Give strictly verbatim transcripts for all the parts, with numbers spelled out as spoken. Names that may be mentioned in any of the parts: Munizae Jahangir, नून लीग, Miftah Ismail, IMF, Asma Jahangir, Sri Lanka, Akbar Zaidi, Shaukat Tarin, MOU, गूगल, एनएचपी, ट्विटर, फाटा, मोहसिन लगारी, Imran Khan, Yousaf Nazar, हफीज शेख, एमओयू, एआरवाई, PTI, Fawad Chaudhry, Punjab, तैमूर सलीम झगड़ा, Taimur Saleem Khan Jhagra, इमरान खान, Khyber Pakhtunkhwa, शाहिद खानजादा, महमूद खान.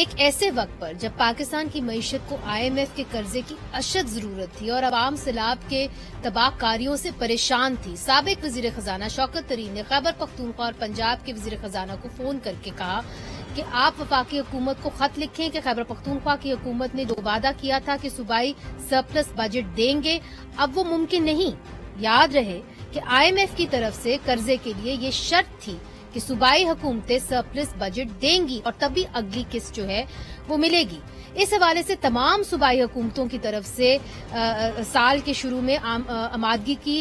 एक ऐसे वक्त पर जब पाकिस्तान की मईशत को आई एम एफ के कर्जे की अशद जरूरत थी और आवाम सैलाब के तबाहकारियों से परेशान थी, साबिक वजीर खजाना शौकत तरीन ने खैबर पख्तूनख्वा और पंजाब के वजीर खजाना को फोन करके कहा कि आप वफाकी हुकूमत को खत लिखें कि खैबर पख्तूनख्वा की हुकूमत ने जो वादा किया था कि सूबाई सरप्लस बजट देंगे, अब वो मुमकिन नहीं। याद रहे कि आई एम एफ की तरफ से कर्जे के लिए ये शर्त थी कि सूबाई हुकूमतें सरप्लस बजट देंगी और तभी अगली किस्त जो है वो मिलेगी। इस हवाले से तमाम सूबाई हुकूमतों की तरफ से आ, साल के शुरू में आम, आ, आमादगी की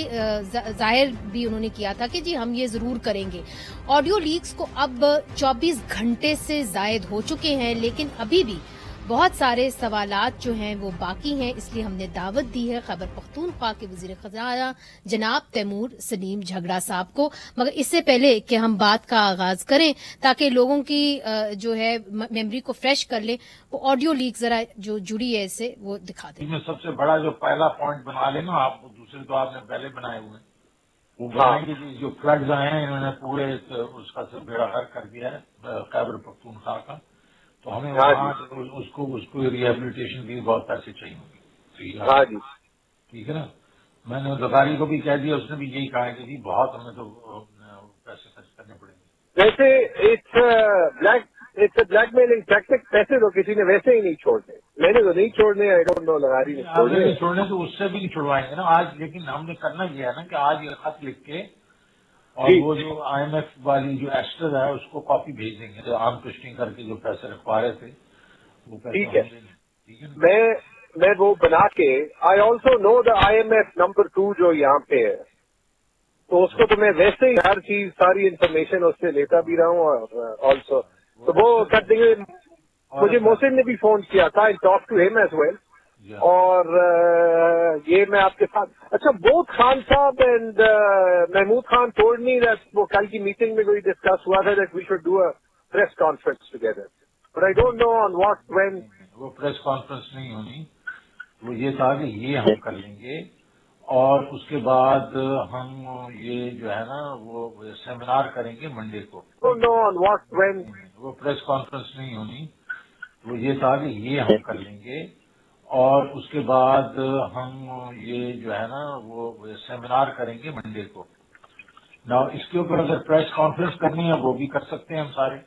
जाहिर भी उन्होंने किया था कि जी हम ये जरूर करेंगे। ऑडियो लीक्स को अब चौबीस घंटे से जायद हो चुके हैं, लेकिन अभी भी बहुत सारे सवालात जो हैं वो बाकी हैं, इसलिए हमने दावत दी है खैबर पख्तूनख्वा के वजीर खजाना जनाब तैमूर सलीम झगड़ा साहब को। मगर इससे पहले कि हम बात का आगाज करें ताकि लोगों की जो है मेमोरी को फ्रेश कर लें, वो ऑडियो लीक जरा जो जुड़ी है इससे वो दिखा दें। सबसे बड़ा जो पहला पॉइंट बना लेना आप, दूसरे तो आपने पहले बनाए हुए वो बनाएंगे। जो फ्लड्स आए हैं इन्होंने पूरे उसका सब बेड़ाघर कर दिया है खैबर पख्तूनख्वा का, तो हमें वहाँ उसको उसको रिहेबिलिटेशन की बहुत पैसे चाहिए होंगे। ठीक है ना, मैंने ज़गारी को भी कह दिया, उसने भी यही कहा कि जी बहुत हमें तो पैसे खर्च करने पड़ेंगे। वैसे it's black it's blackmailing tactic, पैसे तो किसी ने वैसे ही नहीं छोड़ने, मैंने तो नहीं छोड़ने, आई डोंट नो ज़गारी ने छोड़ने छोड़ने तो उससे भी नहीं छुड़वाएंगे ना आज। लेकिन हमने करना यह है ना कि आज ये खत लिख के और वो जो आई एम एफ वाली जो एक्स्ट्रा है उसको कॉपी भेज देंगे, जो आर्म ट्विस्टिंग करके जो पैसे रखवा रहे थे वो पैसे। ठीक है, ठीक है, मैं मैं वो बना के I also know the I M F number two जो यहाँ पे है, तो उसको तो मैं वैसे ही हर चीज सारी इन्फॉर्मेशन उससे लेता भी रहा हूँ और ऑल्सो तो वो कर देंगे। मुझे मोहसिन ने भी फोन किया था, I talk to him as well, और ये मैं आपके साथ। अच्छा, बोथ खान साहब and महमूद खान told me that वो कल की मीटिंग में कोई डिस्कस हुआ था that we should do a press conference together, but I don't know on what when. वो प्रेस कॉन्फ्रेंस नहीं होनी, वो ये था कि ये हम कर लेंगे और उसके बाद हम ये जो है ना वो सेमिनार करेंगे मंडे को। Don't know on what when. वो प्रेस कॉन्फ्रेंस नहीं होनी, वो ये था कि ये हम कर लेंगे और उसके बाद हम ये जो है ना वो सेमिनार करेंगे मंडे को। नाउ इसके ऊपर अगर प्रेस कॉन्फ्रेंस करनी है वो भी कर सकते हैं हम सारे,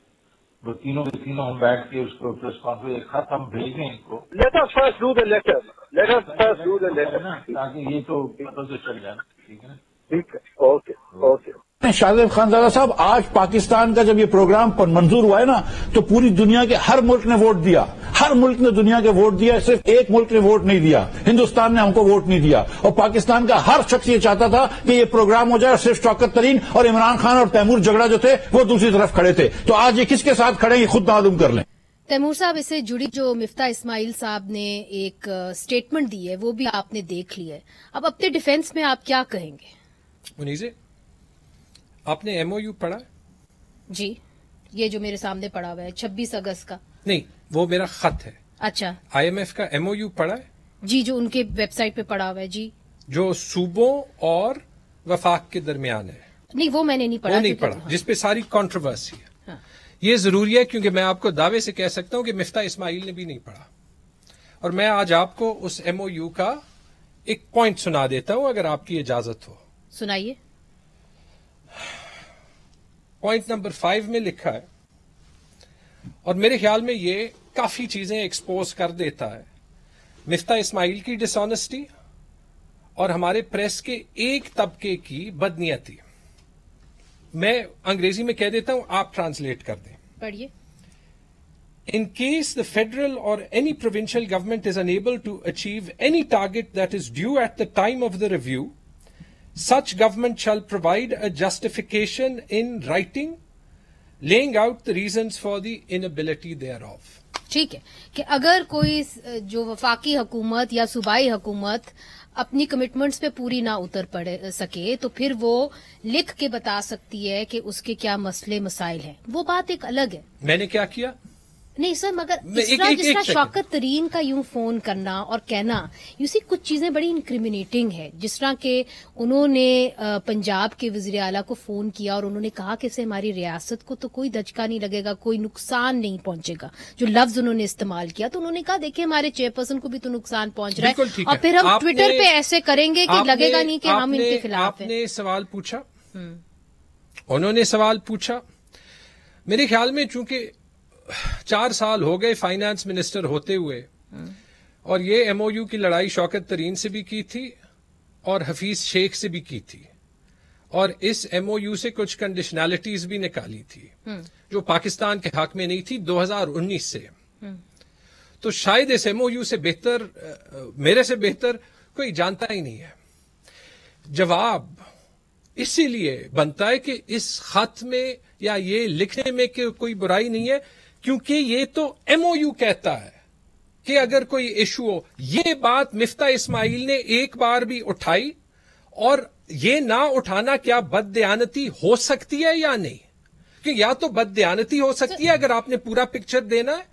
वो तीनों के तीनों हम बैठ के उसको प्रेस कॉन्फ्रेंस एक खत हम भेज दें इनको। Let us first do the letter, let us first do the letter ना, ताकि ये तो पता तो चल जाए। ठीक है ना, ठीक है, ओके ओके। शाहिद खानजादा साहब, आज पाकिस्तान का जब ये प्रोग्राम मंजूर हुआ है ना तो पूरी दुनिया के हर मुल्क ने वोट दिया, हर मुल्क ने दुनिया के वोट दिया, सिर्फ एक मुल्क ने वोट नहीं दिया, हिंदुस्तान ने हमको वोट नहीं दिया। और पाकिस्तान का हर शख्स ये चाहता था कि ये प्रोग्राम हो जाए और सिर्फ शौकत तरीन और इमरान खान और तैमूर झगड़ा जो थे वो दूसरी तरफ खड़े थे। तो आज ये किसके साथ खड़े ये खुद मालूम कर लें। तैमूर साहब, इससे जुड़ी जो मिफ्ताह इस्माइल साहब ने एक स्टेटमेंट दी है वो भी आपने देख ली है, अब अपने डिफेंस में आप क्या कहेंगे? मुनीज़े, आपने एम ओ यू पढ़ा? जी, ये जो मेरे सामने पड़ा हुआ है छब्बीस अगस्त का। नहीं, वो मेरा खत है। अच्छा, आई एम एफ का एम ओ यू पढ़ा है? जी, जो उनके वेबसाइट पे पड़ा हुआ है। जी, जो सूबों और वफाक के दरमियान है। नहीं, वो मैंने नहीं पढ़ा। वो नहीं पढ़ा, जिसपे सारी कंट्रोवर्सी है। हाँ। ये जरूरी है क्योंकि मैं आपको दावे से कह सकता हूँ कि मिफ्ताह इस्माइल ने भी नहीं पढ़ा, और मैं आज आपको उस एम ओ यू का एक पॉइंट सुना देता हूँ अगर आपकी इजाजत हो। सुनाइए। पॉइंट नंबर फाइव में लिखा है, और मेरे ख्याल में ये काफी चीजें एक्सपोज कर देता है, मिफ्ताह इस्माइल की डिसऑनेस्टी और हमारे प्रेस के एक तबके की बदनीयती। मैं अंग्रेजी में कह देता हूं, आप ट्रांसलेट कर दें। पढ़िए। In case the federal or any provincial government is unable to achieve any target that is due at the time of the review, such government shall provide a justification in writing, laying out the reasons for the inability thereof. ठीक है कि अगर कोई जो वफाकी हुकूमत या सूबाई हुकूमत अपनी कमिटमेंट्स पे पूरी ना उतर पड़ सके तो फिर वो लिख के बता सकती है कि उसके क्या मसले मसाइल हैं। वो बात एक अलग है। मैंने क्या किया? नहीं सर, मगर जिसका शौकत तरीन का यूं फोन करना और कहना, यू सी कुछ चीजें बड़ी इंक्रिमिनेटिंग है। जिस तरह के उन्होंने पंजाब के वज़ीर आला को फोन किया और उन्होंने कहा कि इससे हमारी रियासत को तो कोई धचका नहीं लगेगा, कोई नुकसान नहीं पहुंचेगा, जो लफ्ज उन्होंने इस्तेमाल किया। तो उन्होंने कहा देखिए हमारे चेयरपर्सन को भी तो नुकसान पहुंच रहा है और फिर हम ट्विटर पे ऐसे करेंगे कि लगेगा नहीं कि हम इनके खिलाफ हैं। सवाल पूछा, उन्होंने सवाल पूछा। मेरे ख्याल में चूंकि चार साल हो गए फाइनेंस मिनिस्टर होते हुए, और ये एमओयू की लड़ाई शौकत तरीन से भी की थी और हफीज शेख से भी की थी, और इस एमओयू से कुछ कंडीशनैलिटीज भी निकाली थी जो पाकिस्तान के हक में नहीं थी दो हज़ार उन्नीस से। तो शायद इस एमओयू से बेहतर, मेरे से बेहतर कोई जानता ही नहीं है। जवाब इसीलिए बनता है कि इस खत में या ये लिखने में कि कोई बुराई नहीं है, क्योंकि ये तो एमओयू कहता है कि अगर कोई इशू हो। ये बात मिफ्ता इस्माइल ने एक बार भी उठाई, और ये ना उठाना क्या बददयानती हो सकती है या नहीं, कि या तो बददयानती हो सकती है अगर आपने पूरा पिक्चर देना है,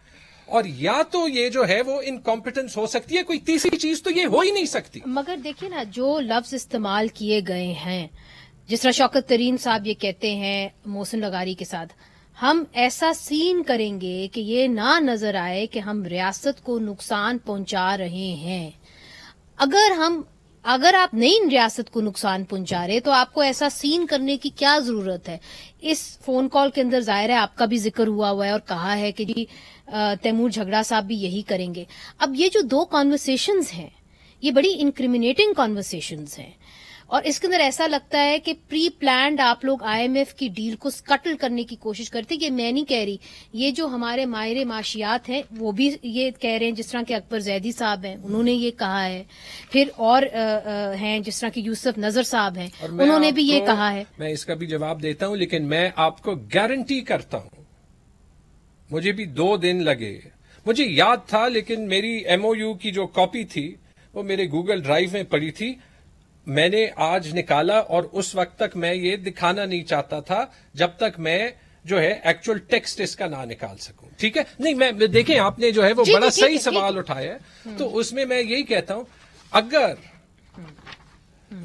और या तो ये जो है वो इनकॉम्पिटेंस हो सकती है, कोई तीसरी चीज तो ये हो ही नहीं सकती। मगर देखिए ना, जो लफ्ज इस्तेमाल किए गए हैं, जिस तरह शौकत तरीन साहब ये कहते हैं मोहसिन लगारी के साथ, हम ऐसा सीन करेंगे कि ये ना नजर आए कि हम रियासत को नुकसान पहुंचा रहे हैं। अगर हम अगर आप नहीं रियासत को नुकसान पहुंचा रहे तो आपको ऐसा सीन करने की क्या जरूरत है। इस फोन कॉल के अंदर जाहिर है आपका भी जिक्र हुआ हुआ है और कहा है कि जी तैमूर झगड़ा साहब भी यही करेंगे। अब ये जो दो कॉन्वर्सेशंस हैं, ये बड़ी इनक्रिमिनेटिंग कॉन्वर्सेशंस हैं, और इसके अंदर ऐसा लगता है कि प्री प्लान्ड आप लोग आईएमएफ की डील को स्कटल करने की कोशिश करते। ये मैं नहीं कह रही, ये जो हमारे माहिर माशियात हैं वो भी ये कह रहे हैं, जिस तरह के अकबर जैदी साहब हैं उन्होंने ये कहा है, फिर और हैं जिस तरह के यूसुफ नजर साहब हैं उन्होंने भी ये कहा है। मैं इसका भी जवाब देता हूं, लेकिन मैं आपको गारंटी करता हूं, मुझे भी दो दिन लगे, मुझे याद था, लेकिन मेरी एमओयू की जो कॉपी थी वो मेरे गूगल ड्राइव में पड़ी थी, मैंने आज निकाला, और उस वक्त तक मैं ये दिखाना नहीं चाहता था जब तक मैं जो है एक्चुअल टेक्स्ट इसका ना निकाल सकूं। ठीक है, नहीं मैं देखें आपने जो है वो बड़ा सही सवाल उठाया है, तो उसमें मैं यही कहता हूं अगर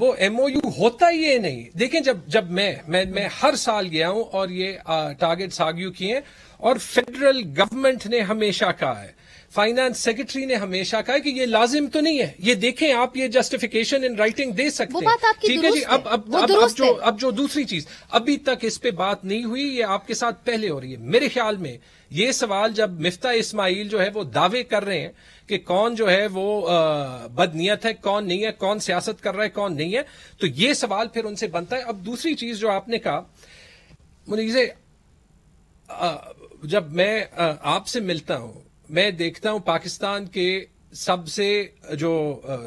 वो एमओयू होता ही ये नहीं। देखें जब जब मैं मैं मैं हर साल गया हूं और ये टारगेट्स आर्ग्यू किए, और फेडरल गवर्नमेंट ने हमेशा कहा है, फाइनेंस सेक्रेटरी ने हमेशा कहा कि ये लाजिम तो नहीं है, ये देखें आप ये जस्टिफिकेशन इन राइटिंग दे सकते हैं। ठीक है जी, अब अब अब, अब जो अब जो दूसरी चीज अभी तक इस पे बात नहीं हुई, ये आपके साथ पहले हो रही है। मेरे ख्याल में ये सवाल जब मिफ्ता इस्माइल जो है वो दावे कर रहे हैं कि कौन जो है वो बदनीयत है, कौन नहीं है, कौन सियासत कर रहा है, कौन नहीं है, तो ये सवाल फिर उनसे बनता है। अब दूसरी चीज जो आपने कहा मुनीज़े, जब मैं आपसे मिलता हूं मैं देखता हूं पाकिस्तान के सबसे जो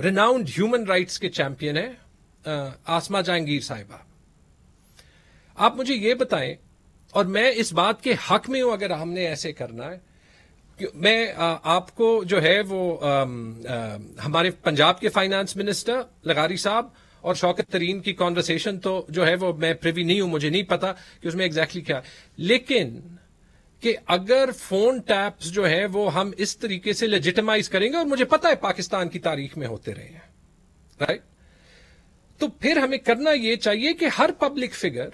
रिनाउंड ह्यूमन राइट्स के चैंपियन है आसमा जहांगीर साहिबा। आप मुझे ये बताएं, और मैं इस बात के हक में हूं अगर हमने ऐसे करना है, मैं आ, आपको जो है वो आ, आ, हमारे पंजाब के फाइनेंस मिनिस्टर लगारी साहब और शौकत तरीन की कॉन्वर्सेशन तो जो है वो मैं प्रिवी नहीं हूं, मुझे नहीं पता कि उसमें एग्जैक्टली क्या, लेकिन कि अगर फोन टैप्स जो है वो हम इस तरीके से लेजिटिमाइज करेंगे, और मुझे पता है पाकिस्तान की तारीख में होते रहे हैं, राइट, तो फिर हमें करना ये चाहिए कि हर पब्लिक फिगर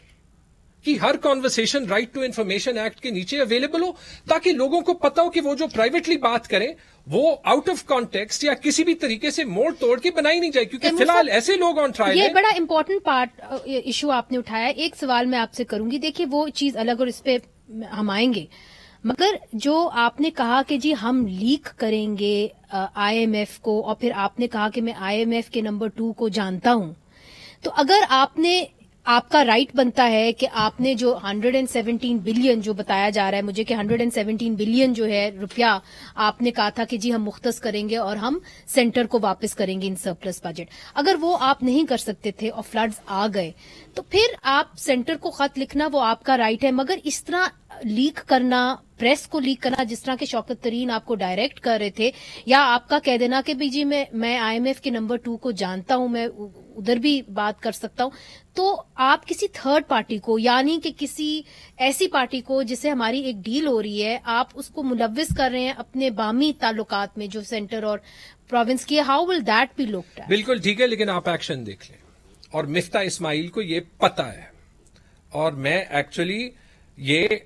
की हर conversation right to information act के नीचे अवेलेबल हो, ताकि लोगों को पता हो कि वो जो प्राइवेटली बात करें वो आउट ऑफ कॉन्टेक्स्ट या किसी भी तरीके से मोड़ तोड़ के बनाई नहीं जाए, क्योंकि फिलहाल ऐसे लोग ऑन ट्रायल हैं। ये बड़ा इंपॉर्टेंट पार्ट इशू आपने उठाया। एक सवाल मैं आपसे करूंगी, देखिए वो चीज अलग और इस पे हम आएंगे, मगर जो आपने कहा कि जी हम लीक करेंगे आईएमएफ को, और फिर आपने कहा कि मैं आईएमएफ के नंबर टू को जानता हूं, तो अगर आपने आपका राइट बनता है कि आपने जो एक सौ सत्रह बिलियन जो बताया जा रहा है मुझे कि एक सौ सत्रह बिलियन जो है रुपया आपने कहा था कि जी हम मुख्तस करेंगे और हम सेंटर को वापस करेंगे इन सरप्लस बजट, अगर वो आप नहीं कर सकते थे और फ्लड्स आ गए, तो फिर आप सेंटर को खत लिखना वो आपका राइट है, मगर इस तरह लीक करना, प्रेस को लीक करना, जिस तरह के शौकत तरीन आपको डायरेक्ट कर रहे थे, या आपका कह देना कि भाई जी मैं मैं आईएमएफ के नंबर टू को जानता हूं, मैं उधर भी बात कर सकता हूं, तो आप किसी थर्ड पार्टी को, यानी कि किसी ऐसी पार्टी को जिससे हमारी एक डील हो रही है, आप उसको मुलविस कर रहे हैं अपने बामी ताल्लुकात में जो सेंटर और प्रोविंस की है. How will that be looked at? बिल्कुल ठीक है, लेकिन आप एक्शन देख लें, और मिफ्ता इस्माइल को ये पता है, और मैं एक्चुअली ये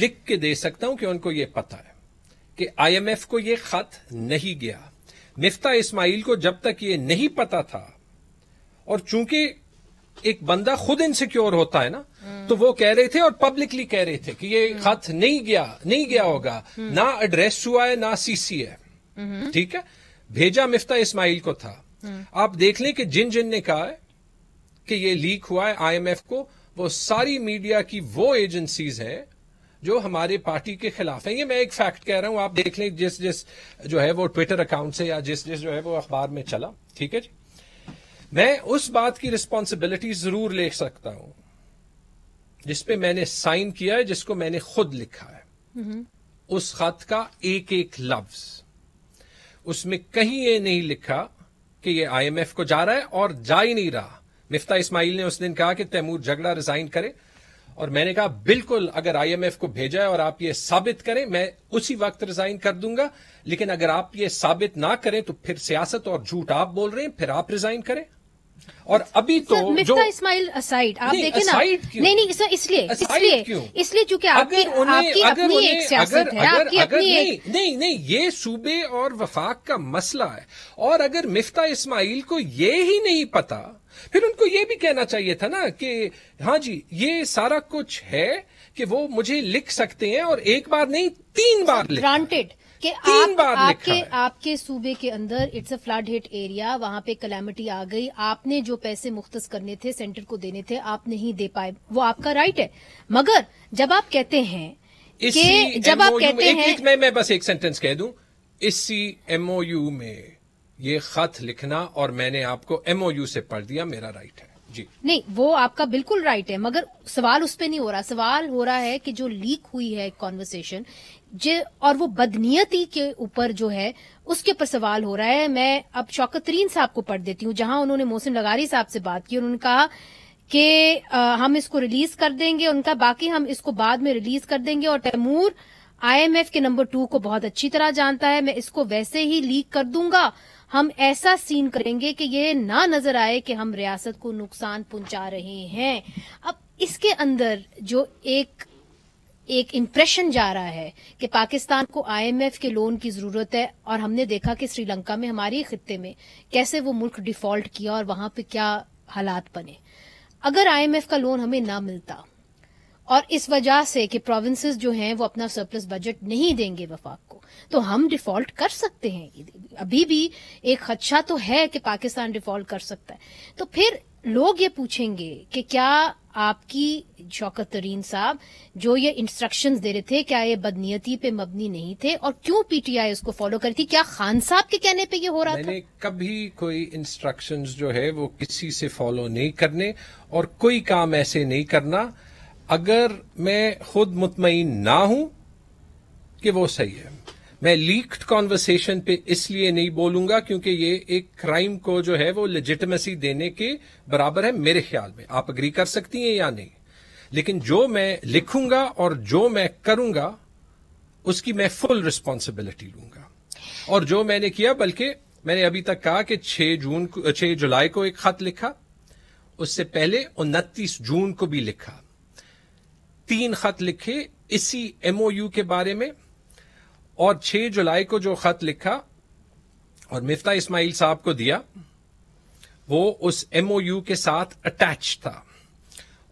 लिख के दे सकता हूं कि उनको ये पता है कि आईएमएफ को ये खत नहीं गया. मिफ्ता इस्माइल को जब तक ये नहीं पता था, और चूंकि एक बंदा खुद इनसिक्योर होता है ना, तो वो कह रहे थे और पब्लिकली कह रहे थे कि ये खत नहीं गया, नहीं गया होगा, ना एड्रेस हुआ है ना सीसी है. ठीक है, भेजा मिफ्ता इस्माइल को था. आप देख लें कि जिन जिन ने कहा है कि ये लीक हुआ है आईएमएफ को, वो सारी मीडिया की वो एजेंसीज हैं जो हमारे पार्टी के खिलाफ है. ये मैं एक फैक्ट कह रहा हूं, आप देख लें जिस जिस जो है वो ट्विटर अकाउंट से या जिस जिस जो है वो अखबार में चला. ठीक है जी, मैं उस बात की रिस्पॉन्सिबिलिटी जरूर ले सकता हूं जिसपे मैंने साइन किया है, जिसको मैंने खुद लिखा है. उस खत का एक एक लफ्ज, उसमें कहीं ये नहीं लिखा कि ये आईएमएफ को जा रहा है, और जा ही नहीं रहा. मिफ्ता इस्माइल ने उस दिन कहा कि तैमूर झगड़ा रिजाइन करे, और मैंने कहा बिल्कुल अगर आईएमएफ को भेजा है और आप ये साबित करें, मैं उसी वक्त रिजाइन कर दूंगा, लेकिन अगर आप ये साबित ना करें तो फिर सियासत और झूठ आप बोल रहे हैं, फिर आप रिजाइन करें. और अभी तो मिफ्ता इस्माइल असाइड, आप देखें ना, नहीं नहीं सर, इसलिए इसलिए इसलिए चूंकि आपकी आपकी अपनी एक सियासत है, आपकी अपनी एक, नहीं नहीं ये सूबे और वफाक का मसला है. और अगर मिफ्ता इस्माइल को ये ही नहीं पता, फिर उनको ये भी कहना चाहिए था ना कि हाँ जी ये सारा कुछ है, कि वो मुझे लिख सकते हैं, और एक बार नहीं तीन बार लिख. ग्रांटेड कि आप, आपके आपके सूबे के अंदर it's a flood hit area, वहां पे कलेमिटी आ गई, आपने जो पैसे मुख्तस करने थे सेंटर को देने थे आप नहीं दे पाए, वो आपका राइट है. मगर जब आप कहते हैं कि जब आप कहते एक, हैं एक, मैं, मैं बस एक सेंटेंस कह दूं, इसी एमओयू में ये खत लिखना, और मैंने आपको एमओयू से पढ़ दिया, मेरा राइट है जी. नहीं, वो आपका बिल्कुल राइट है, मगर सवाल उस पे नहीं हो रहा. सवाल हो रहा है कि जो लीक हुई है कॉन्वर्सेशन जे, और वो बदनीयती के ऊपर जो है उसके ऊपर सवाल हो रहा है. मैं अब शौकत तरीन साहब को पढ़ देती हूं, जहां उन्होंने मोहसिन लगारी साहब से बात की. उन्होंने कहा कि हम इसको रिलीज कर देंगे, उनका बाकी हम इसको बाद में रिलीज कर देंगे, और तैमूर आईएमएफ के नंबर टू को बहुत अच्छी तरह जानता है, मैं इसको वैसे ही लीक कर दूंगा. हम ऐसा सीन करेंगे कि ये ना नजर आए कि हम रियासत को नुकसान पहुंचा रहे हैं. अब इसके अंदर जो एक एक इंप्रेशन जा रहा है कि पाकिस्तान को आईएमएफ के लोन की जरूरत है, और हमने देखा कि श्रीलंका में हमारे खित्ते में कैसे वो मुल्क डिफॉल्ट किया और वहां पे क्या हालात बने. अगर आईएमएफ का लोन हमें ना मिलता, और इस वजह से कि प्रोविंसेस जो हैं वो अपना सरप्लस बजट नहीं देंगे वफाक को, तो हम डिफॉल्ट कर सकते हैं. अभी भी एक खदशा तो है कि पाकिस्तान डिफॉल्ट कर सकता है. तो फिर लोग ये पूछेंगे कि क्या आपकी शौकत तरीन साहब जो ये इंस्ट्रक्शंस दे रहे थे, क्या ये बदनीयती पे मबनी नहीं थे, और क्यों पीटीआई उसको फॉलो करी थी? क्या खान साहब के कहने पे ये हो रहा था? मैंने कभी कोई इंस्ट्रक्शंस जो है वो किसी से फॉलो नहीं करने, और कोई काम ऐसे नहीं करना अगर मैं खुद मुतमईन ना हूं कि वो सही है. मैं लीक्ड कॉन्वर्सेशन पे इसलिए नहीं बोलूंगा क्योंकि ये एक क्राइम को जो है वो लेजिटिमेसी देने के बराबर है मेरे ख्याल में. आप अग्री कर सकती हैं या नहीं, लेकिन जो मैं लिखूंगा और जो मैं करूंगा उसकी मैं फुल रिस्पॉन्सिबिलिटी लूंगा. और जो मैंने किया, बल्कि मैंने अभी तक कहा कि छह जून को छह जुलाई को एक खत लिखा, उससे पहले उनतीस जून को भी लिखा, तीन खत लिखे इसी एमओयू के बारे में, और छह जुलाई को जो खत लिखा और मिफ्ता इस्माइल साहब को दिया वो उस एमओयू के साथ अटैच था,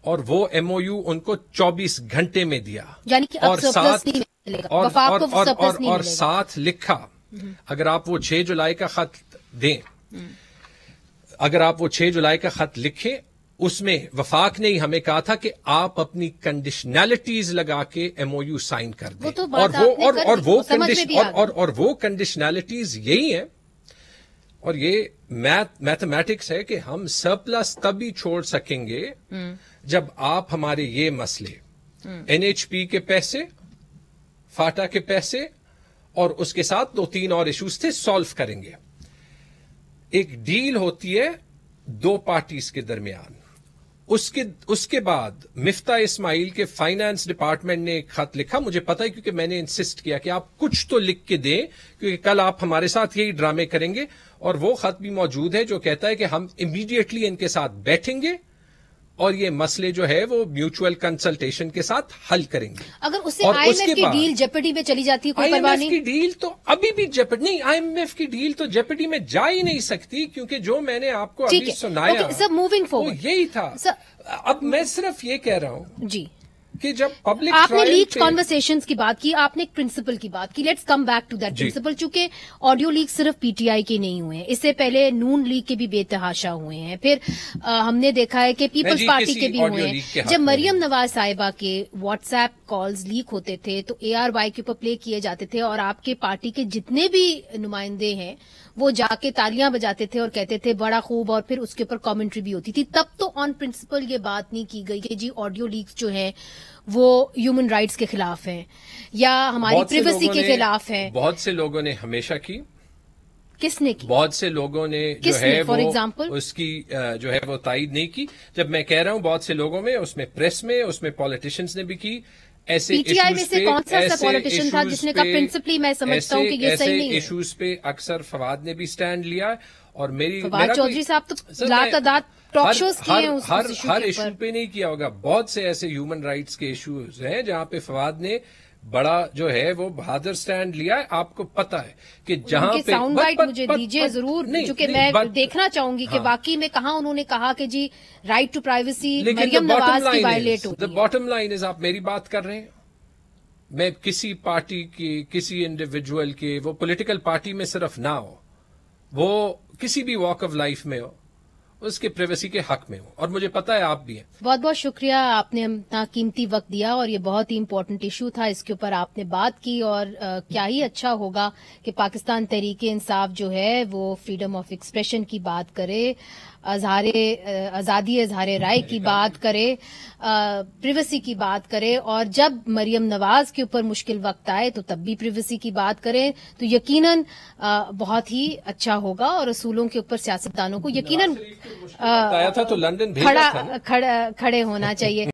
और वो एमओयू उनको चौबीस घंटे में दिया, यानी कि अब सरप्लस नहीं मिलेगा, और वफाक को सरप्लस नहीं मिलेगा, और साथ लिखा अगर आप वो छह जुलाई का खत दें, अगर आप वो छह जुलाई का खत लिखें, उसमें वफाक ने ही हमें कहा था कि आप अपनी कंडीशनैलिटीज लगा के एमओयू साइन कर दें. तो और वो और, और वो कंडीशन और, और, और वो कंडीशनैलिटीज यही है और ये मैथ मैथमेटिक्स है कि हम सरप्लस तभी छोड़ सकेंगे जब आप हमारे ये मसले एनएचपी के पैसे, फाटा के पैसे और उसके साथ दो तीन और इश्यूज थे सॉल्व करेंगे। एक डील होती है दो पार्टीज के दरमियान। उसके उसके बाद मिफ्ता इस्माइल के फाइनेंस डिपार्टमेंट ने एक खत लिखा, मुझे पता है क्योंकि मैंने इंसिस्ट किया कि आप कुछ तो लिख के दें क्योंकि कल आप हमारे साथ यही ड्रामे करेंगे। और वो खत भी मौजूद है जो कहता है कि हम इमीडिएटली इनके साथ बैठेंगे और ये मसले जो है वो म्यूचुअल कंसल्टेशन के साथ हल करेंगे। अगर उससे आईएमएफ की डील जेपीडी में चली जाती है, कोई परवाह नहीं। आईएमएफ की डील तो अभी भी जेपीडी नहीं, आईएमएफ की डील तो जेपीडी में जा ही नहीं सकती क्योंकि जो मैंने आपको अभी सुनाया सर मूविंग फॉरवर्ड यही था। सर अब मैं सिर्फ ये कह रहा हूँ जी कि जब पब्लिक आपने लीक कॉन्वर्सेशंस की बात की, आपने एक प्रिंसिपल की बात की, let's come back to that principle. चूंकि ऑडियो लीक सिर्फ पीटीआई के नहीं हुए हैं, इससे पहले नून लीग के भी बेतहाशा हुए हैं, फिर आ, हमने देखा है कि पीपल्स पार्टी के भी हुए हैं। जब मरियम नवाज साहिबा के व्हाट्सएप कॉल्स लीक होते थे तो एआरवाई के ऊपर प्ले किए जाते थे और आपके पार्टी के जितने भी नुमाइंदे हैं वो जाके तालियां बजाते थे और कहते थे बड़ा खूब, और फिर उसके ऊपर कमेंट्री भी होती थी। तब तो ऑन प्रिंसिपल ये बात नहीं की गई कि जी ऑडियो लीक्स जो हैं वो ह्यूमन राइट्स के खिलाफ हैं या हमारी प्राइवेसी के खिलाफ हैं। बहुत से लोगों ने हमेशा की, किसने की? बहुत से लोगों ने जो है फॉर एग्जाम्पल उसकी जो है वो तायीद नहीं की। जब मैं कह रहा हूं बहुत से लोगों में, उसमें प्रेस में, उसमें पॉलिटिशियंस ने भी की। ऐसे पीटीआई में से कौन सा पॉलिटिशियन था जिसने का प्रिंसिपली मैं समझता हूं कि ये सही नहीं है। इश्यूज पे अक्सर फवाद ने भी स्टैंड लिया और मेरी फवाद चौधरी साहब तो लातादात टॉक शोज किए हैं, हर हर इशू पे नहीं किया होगा। बहुत से ऐसे ह्यूमन राइट्स के इश्यूज हैं जहां पे फवाद ने बड़ा जो है वो बहादुर स्टैंड लिया है। आपको पता है कि जहां पे साउंड बाइट मुझे दीजिए जरूर, क्योंकि मैं देखना चाहूंगी कि वाकई में कहां उन्होंने कहा कि जी right to privacy Maryam Nawaz की वायलेट हो। द बॉटम लाइन इज, आप मेरी बात कर रहे हैं, मैं किसी पार्टी की, किसी इंडिविजुअल के, वो पॉलिटिकल पार्टी में सिर्फ ना हो, वो किसी भी वॉक ऑफ लाइफ में हो, उसके प्राइवेसी के हक में हो। और मुझे पता है आप भी हैं। बहुत बहुत शुक्रिया, आपने इतना कीमती वक्त दिया और ये बहुत ही इम्पोर्टेंट इशू था, इसके ऊपर आपने बात की। और आ, क्या ही अच्छा होगा कि पाकिस्तान तहरीके इंसाफ जो है वो फ्रीडम ऑफ एक्सप्रेशन की बात करे, अजहारे आज़ादी इजहार राय की बात करे, प्राइवेसी की बात करे। और जब मरियम नवाज के ऊपर मुश्किल वक्त आए तो तब भी प्राइवेसी की बात करें, तो यकीनन आ, बहुत ही अच्छा होगा। और असूलों के ऊपर सियासतदानों को यकीनन आया था तो लंदन खड़ा खड़े होना चाहिए।